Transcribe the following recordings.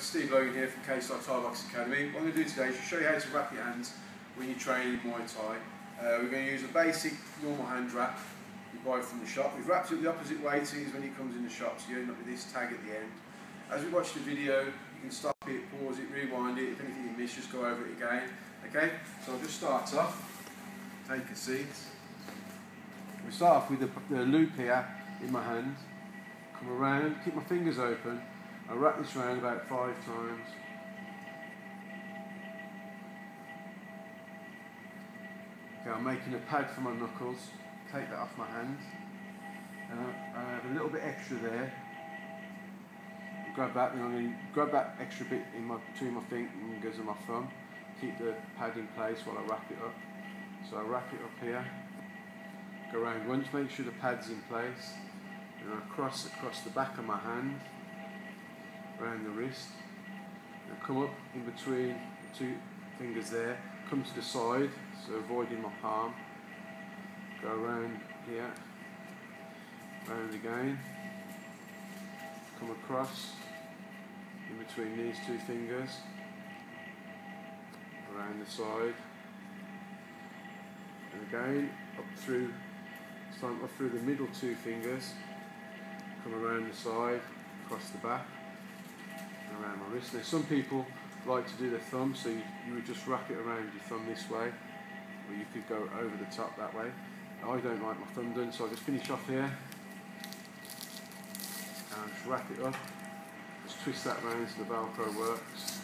Steve Logan here from K-Star Thai Boxing Academy. What I'm going to do today is show you how to wrap your hands when you train in Muay Thai. We're going to use a basic normal hand wrap you buy from the shop. We've wrapped it the opposite way to when he comes in the shop, so you end up with this tag at the end. As we watch the video, you can stop it, pause it, rewind it. If anything you miss, just go over it again. Okay, so I'll just start off. Take a seat. We start off with the loop here in my hand. Come around, keep my fingers open. I wrap this round about 5 times. Okay, I'm making a pad for my knuckles. Take that off my hand. And I have a little bit extra there. Grab that, and I'm going to grab that extra bit in between my fingers and my thumb. Keep the pad in place while I wrap it up. So I wrap it up here. Go around once, make sure the pad's in place. And I cross across the back of my hand. Around the wrist, and come up in between the two fingers there, come to the side, so avoiding my palm, go around here, round again, come across, in between these two fingers, around the side, and again, up through the middle two fingers, come around the side, across the back, around my wrist. Now some people like to do their thumb, so you would just wrap it around your thumb this way, or you could go over the top that way. I don't like my thumb done, so I'll just finish off here and just wrap it up, just twist that round so the Velcro works,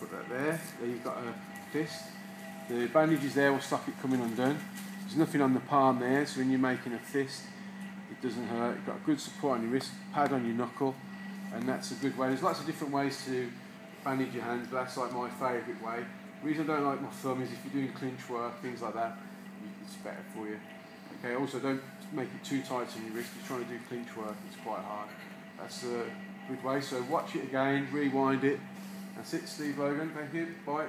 put that there. There you've got a fist, the bandage is there, will stop it coming undone. There's nothing on the palm there, so when you're making a fist it doesn't hurt. You've got a good support on your wrist, pad on your knuckle. And that's a good way. There's lots of different ways to bandage your hands, but that's like my favourite way. The reason I don't like my thumb is if you're doing clinch work, things like that, it's better for you. Okay, also don't make it too tight on your wrist. If you're trying to do clinch work, it's quite hard. That's a good way. So watch it again, rewind it. That's it, Steve Logan. Thank you. Bye.